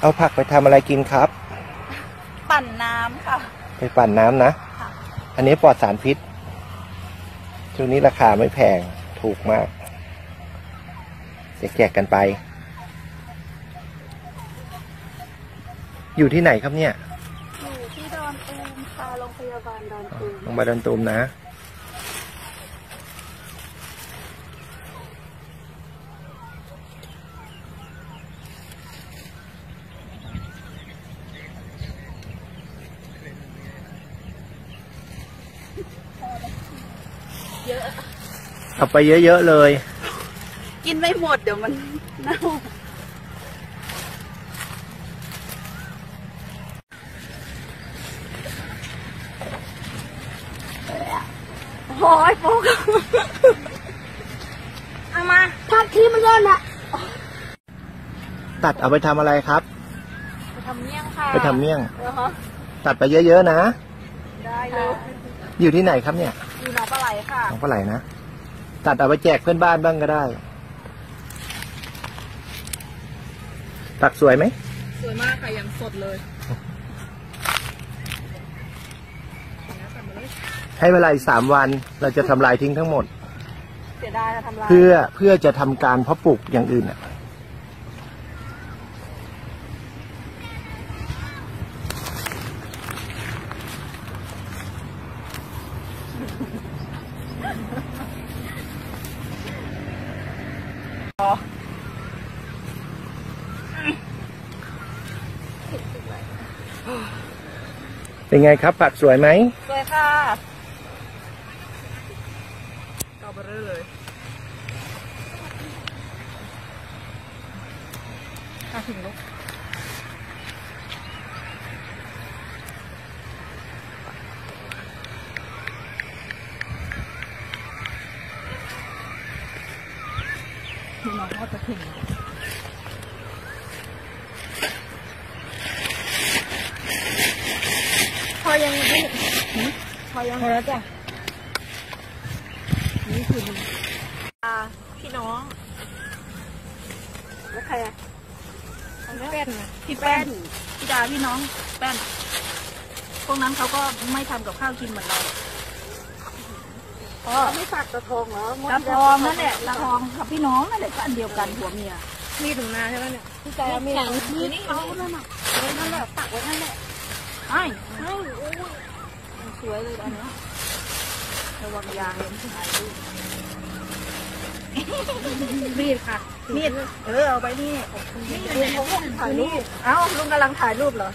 เอาผักไปทำอะไรกินครับปั่นน้ำค่ะไปปั่นน้ำนะอันนี้ปลอดสารพิษช่วงนี้ราคาไม่แพงถูกมากจะแจกกันไปอยู่ที่ไหนครับเนี่ยอยู่ที่ดอนตูมค่ะโรงพยาบาลดอนตูมโรงพยาบาลดอนตูมนะเอาไปเยอะๆเลยกินไม่หมดเดี๋ยวมันเน่าโอ้ยโป๊กเอามาตัดที่มันร่อนอะตัดเอาไปทำอะไรครับไปทำเมี่ยงค่ะไปทำเมี่ยงตัดไปเยอะๆนะได้เลยอยู่ที่ไหนครับเนี่ยอยู่หนองปลาไหลค่ะหนองปลาไหลนะตัดเอาไปแจกเพื่อนบ้านบ้างก็ได้ตักสวยไหมสวยมากค่ะยังสดเลยให้เวลา3 วันเราจะทำลายทิ้งทั้งหมดเสียดายนะทำลายเพื่อจะทำการเพาะปลูกอย่างอื่นอ่ะเป็นไงครับผักสวยไหมสวยค่ะกอบเบอร์เลยถ้าถึงลูกเราก็จะถึงพอยังแล้วจ้ะนี่คือพี่น้องแล้วใครอ่ะแป้นพี่แป้นพี่ดาพี่น้องแป้นพวกนั้นเขาก็ไม่ทำกับข้าวกินเหมือนเราเขาไม่ฝากตะทองเหรอตะทองนั่นแหละตะทองกับพี่น้องนั่นแหละก็อันเดียวกันหัวเมียมีถุงนาใช่ไหมเนี่ยพี่ใจมีถุงนี่นี่เขานั่นน่ะนั่นแหละตักไว้นั่นแหละไอ้สวยเลยอันนี้ระวังยางเลยมีดค่ะมีดเอาไปนี่นี่ถ่ายรูปเอาลุงกำลังถ่ายรูปเหรอ